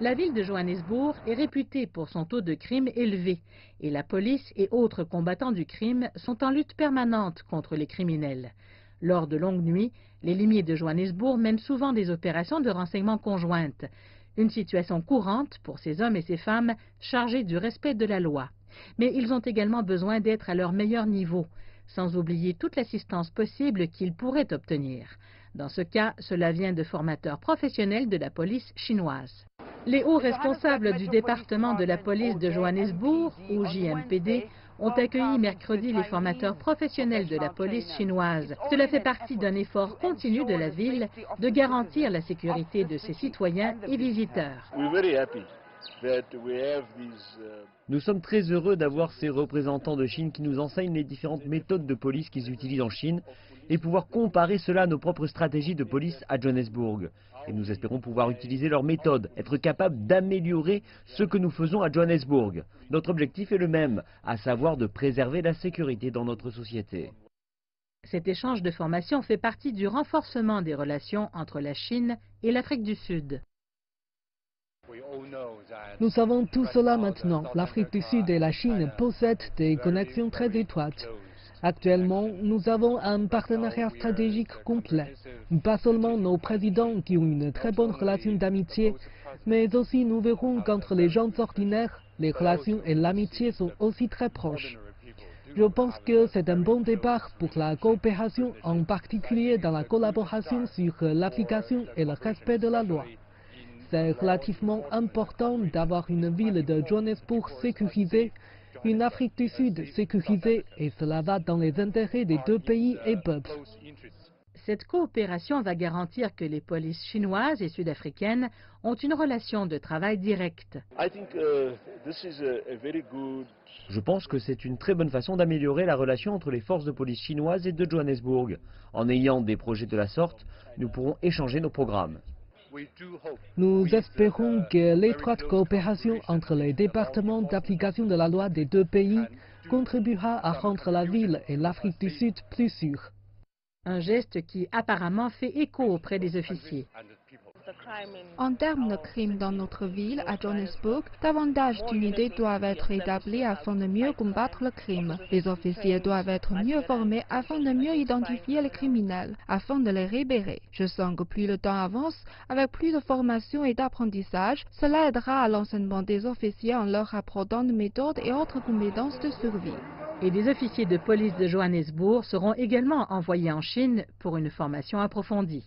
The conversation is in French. La ville de Johannesburg est réputée pour son taux de crime élevé et la police et autres combattants du crime sont en lutte permanente contre les criminels. Lors de longues nuits, les limiers de Johannesburg mènent souvent des opérations de renseignement conjointes, une situation courante pour ces hommes et ces femmes chargés du respect de la loi. Mais ils ont également besoin d'être à leur meilleur niveau, sans oublier toute l'assistance possible qu'ils pourraient obtenir. Dans ce cas, cela vient de formateurs professionnels de la police chinoise. Les hauts responsables du département de la police de Johannesburg, ou JMPD, ont accueilli mercredi les formateurs professionnels de la police chinoise. Cela fait partie d'un effort continu de la ville de garantir la sécurité de ses citoyens et visiteurs. Nous sommes très heureux d'avoir ces représentants de Chine qui nous enseignent les différentes méthodes de police qu'ils utilisent en Chine et pouvoir comparer cela à nos propres stratégies de police à Johannesburg. Et nous espérons pouvoir utiliser leurs méthodes, être capables d'améliorer ce que nous faisons à Johannesburg. Notre objectif est le même, à savoir de préserver la sécurité dans notre société. Cet échange de formation fait partie du renforcement des relations entre la Chine et l'Afrique du Sud. Nous savons tout cela maintenant. L'Afrique du Sud et la Chine possèdent des connexions très étroites. Actuellement, nous avons un partenariat stratégique complet. Pas seulement nos présidents qui ont une très bonne relation d'amitié, mais aussi nous verrons qu'entre les gens ordinaires, les relations et l'amitié sont aussi très proches. Je pense que c'est un bon départ pour la coopération, en particulier dans la collaboration sur l'application et le respect de la loi. C'est relativement important d'avoir une ville de Johannesburg sécurisée, une Afrique du Sud sécurisée, et cela va dans les intérêts des deux pays et peuples. Cette coopération va garantir que les polices chinoises et sud-africaines ont une relation de travail directe. Je pense que c'est une très bonne façon d'améliorer la relation entre les forces de police chinoises et de Johannesburg. En ayant des projets de la sorte, nous pourrons échanger nos programmes. Nous espérons que l'étroite coopération entre les départements d'application de la loi des deux pays contribuera à rendre la ville et l'Afrique du Sud plus sûres. Un geste qui apparemment fait écho auprès des officiers. En termes de crimes dans notre ville, à Johannesburg, davantage d'unités doivent être établies afin de mieux combattre le crime. Les officiers doivent être mieux formés afin de mieux identifier les criminels, afin de les repérer. Je sens que plus le temps avance, avec plus de formation et d'apprentissage, cela aidera à l'enseignement des officiers en leur apprenant de méthodes et autres compétences de survie. Et des officiers de police de Johannesburg seront également envoyés en Chine pour une formation approfondie.